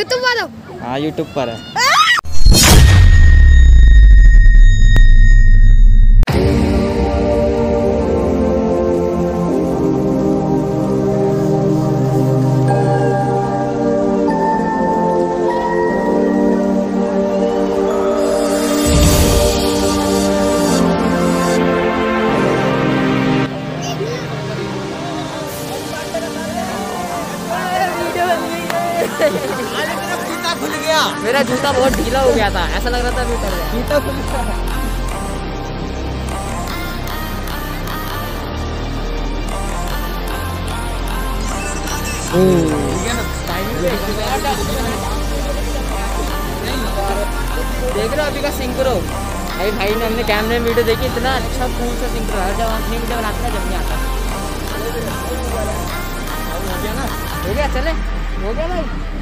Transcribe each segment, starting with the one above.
YouTube पर हो? हाँ यूट्यूब पर है। मेरा जूता खुल गया। मेरा जूता बहुत ढीला हो गया था, ऐसा लग रहा था जूता खुल गया। देख रहे हो अभी का सिंकरो भाई, भाई ने हमने कैमरे में वीडियो देखी, इतना अच्छा कूल सा सिंकरो हर जगह अपनी वीडियो बनाता है। जब आता हो गया, चले हो गया भाई।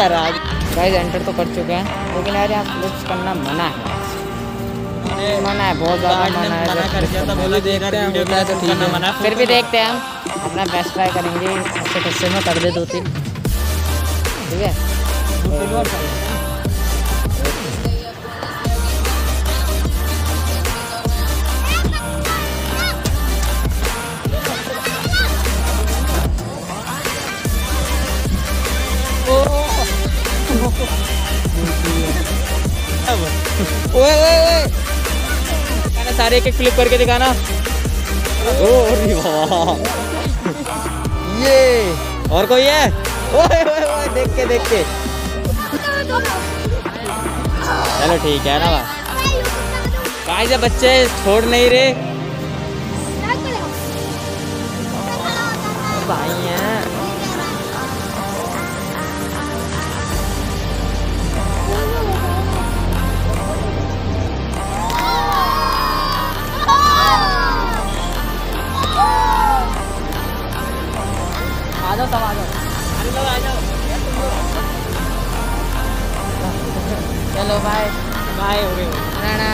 गाइस एंटर तो कर चुके हैं, लेकिन यार यहाँ फ्लिप्स करना मना है, मना है, बहुत ज़्यादा मना है। बोला फिर भी देखते हैं, हम अपना बेस्ट ट्राई करेंगे। अच्छे गुस्से में कर दे 2-3, ठीक है। ओए ओए ओए, मैंने सारे एक एक फ्लिप करके दिखाना। ओ ये और कोई है? ओए ओए ओए, देख के देख के। चलो ठीक है ना भाई, बच्चे छोड़ नहीं रहे भाई हैं। चलो भाई भाई हो गए ना।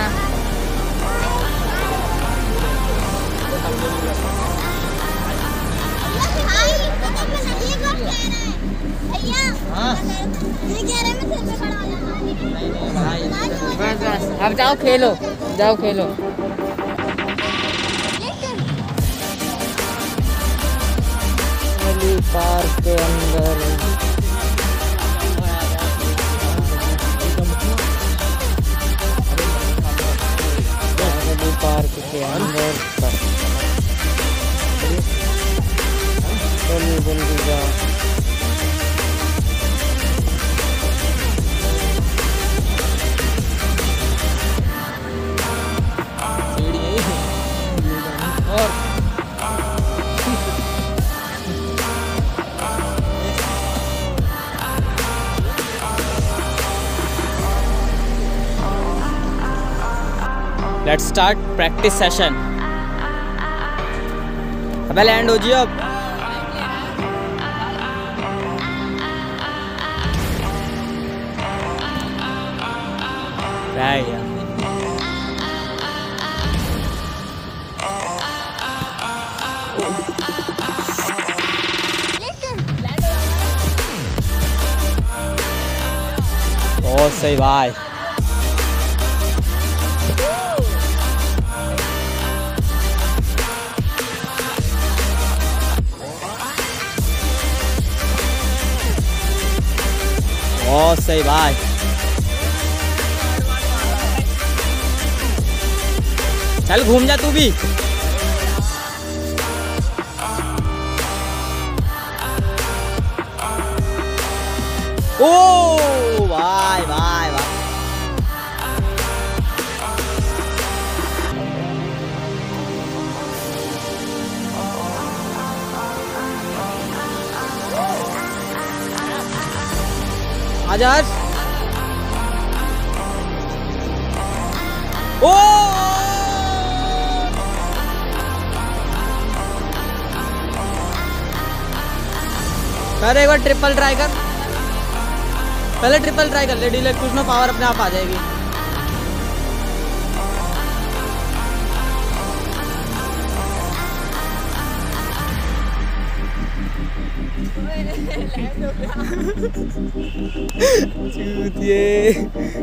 अब जाओ खेलो, जाओ खेलो। पार्क के अंदर और लेट्स स्टार्ट प्रैक्टिस सेशन। अब लैंड हो जियो। अब बहुत सही भाई। Oh, say bye. चल घूम जा तू भी। ओ बाय बाय बाय। आजा। ओ अरे एक बार ट्रिपल ट्राई कर, पहले ट्रिपल ट्राई कर ले, डीलर कुछ ना पावर अपने आप आ जाएगी। चूतिए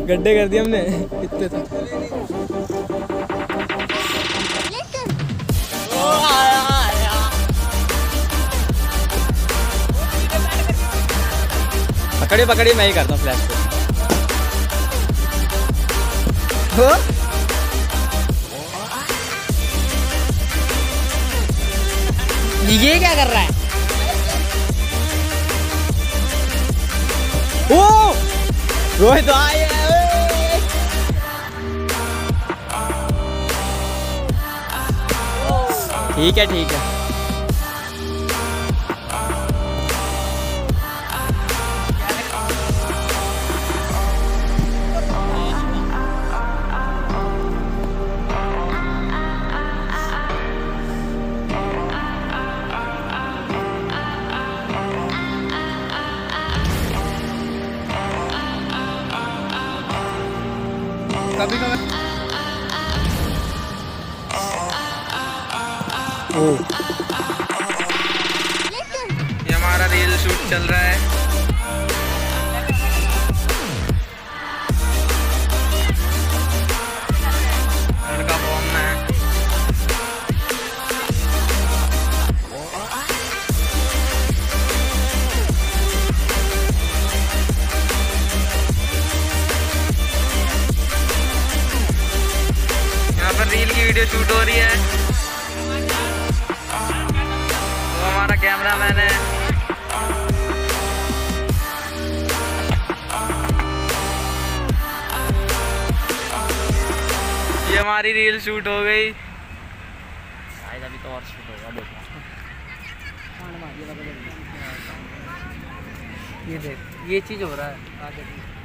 गड्ढे कर दिए हमने इतने तक। पकड़ी पकड़ी मैं ही करता हूँ फ्लैश को। ये क्या कर रहा है? ओ रोहित आए ठीक है ठीक है। ये हमारा रील शूट चल रहा है। लड़का बॉम में है। यहाँ पर रील की वीडियो शूट हो रही है। कैमरा मैन है। ये हमारी रील शूट हो गई। शायद अभी तो और शूट होगा, देखो ये देख ये चीज हो रहा है।